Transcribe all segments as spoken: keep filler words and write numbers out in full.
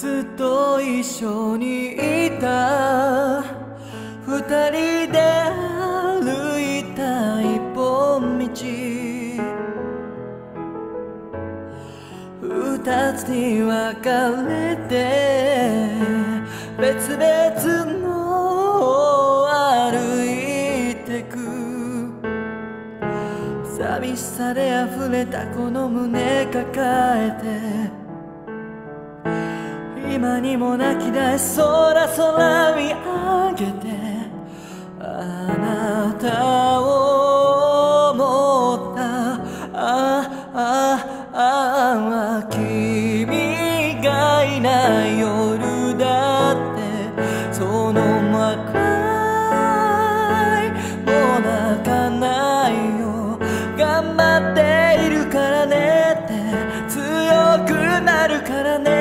ずっと一緒にいた二人で歩いた一本道二つに分かれて別々の歩いてく寂しさであふれたこの胸抱えて今にも泣き出し空空見上げてあなたを思ったああああ君がいない夜だってその若いもう泣かないよ頑張っているからねって強くなるからね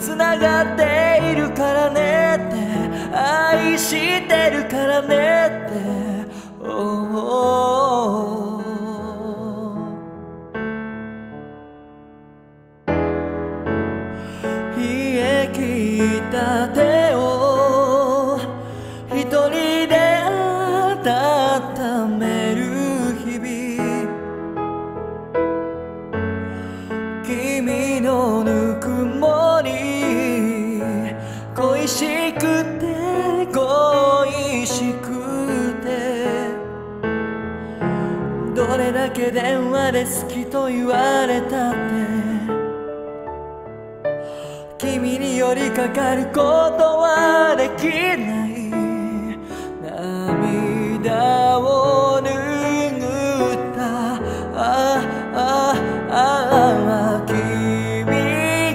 繋がっているからねって愛してるからねっておお冷え切った手を一人で温める日々君のぬくもり恋しくて恋しくてどれだけ電話で好きと言われたって君に寄りかかることはできない涙を拭ったああああ君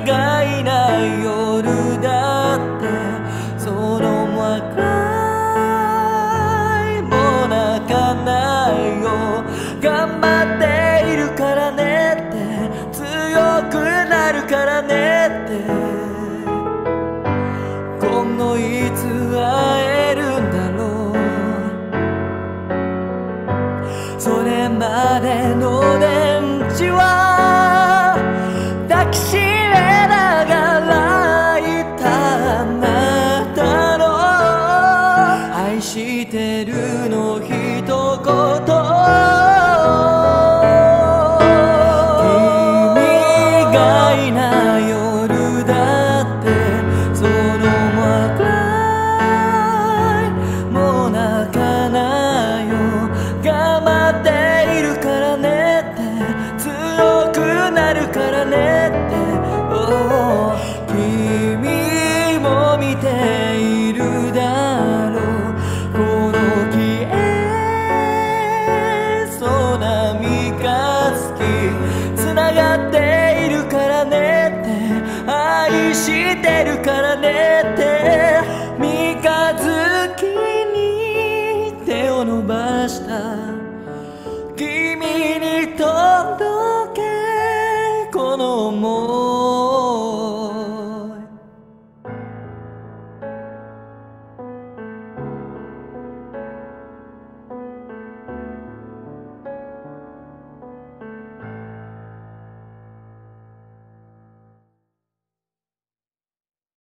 がいない夜だからねって今後いつ会えるんだろうそれまでの電池は抱きしめながらいたあなたの愛してるの一言してるからねって三日月に手を伸ばした